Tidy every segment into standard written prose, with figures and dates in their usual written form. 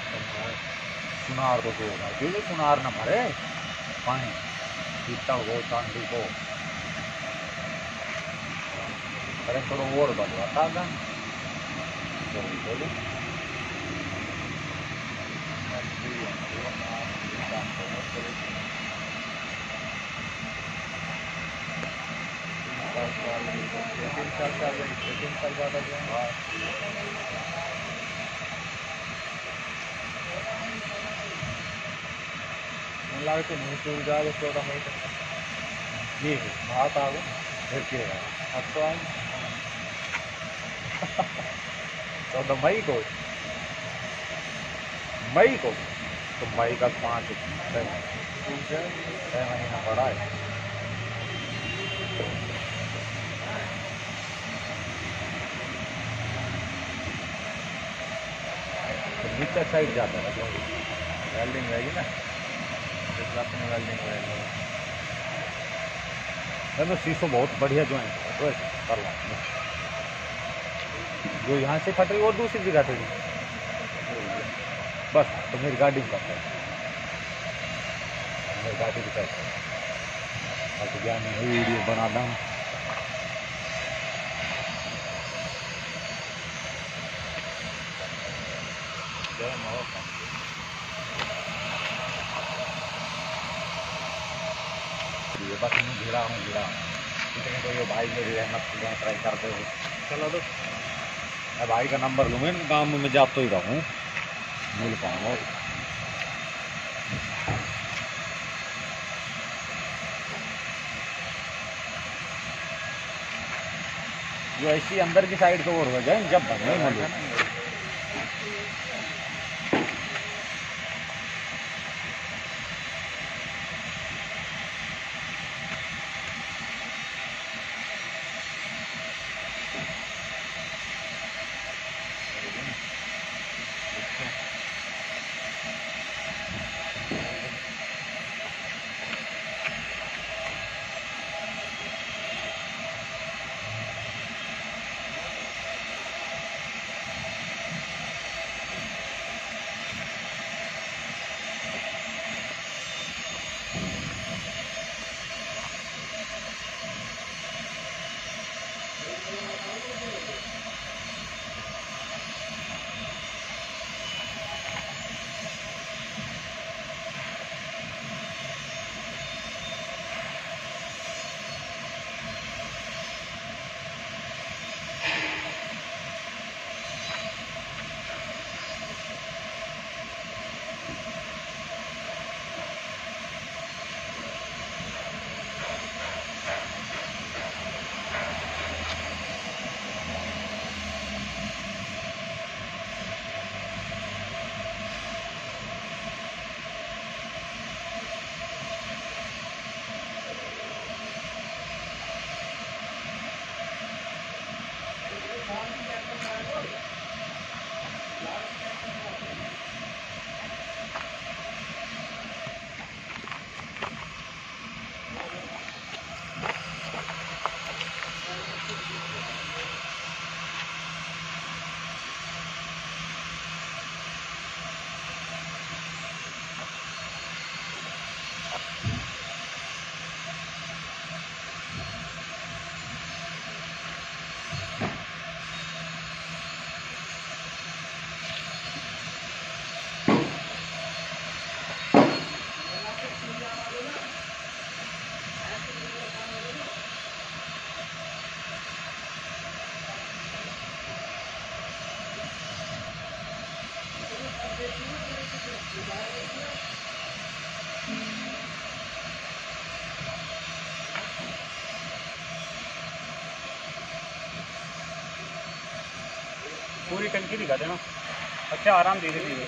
सुनार को तो क्योंकि सुनार न मरे पानी पीता हो चांदी को अरे थोड़ा और बदलता था लागते नहीं तो जाओ थोड़ा नहीं जी बात आओ फिर के अच्छा तो 14 मई को तो मई का 5-6 महीना पड़ा है। तो नीचे साइड जाता है वेल्डिंग रहेगी ना तो शीशो बहुत बढ़िया जो है जो यहाँ से फट रही और दूसरी भी फट रही बस तो मेरी गाड़ी भी फट रही वीडियो बना दूँ बस मैं घिरा हूँ कितने तो ये भाई मेरी रहमत ट्राई करते हो चलो तो मैं भाई का नंबर लूँगा इन काम में जाता ही रहूँ मिल पाऊँगा जो ऐसी अंदर की साइड को और हो जाए जब भरने मिले पूरी टंकी दिखा देना अच्छा आराम धीरे धीरे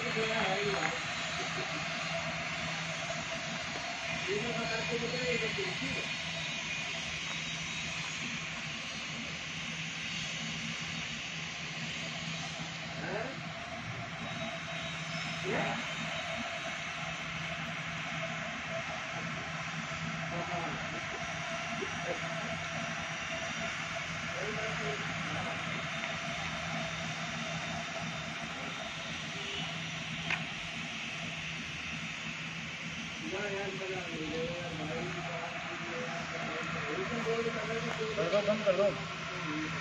कर दो, बंद कर दो।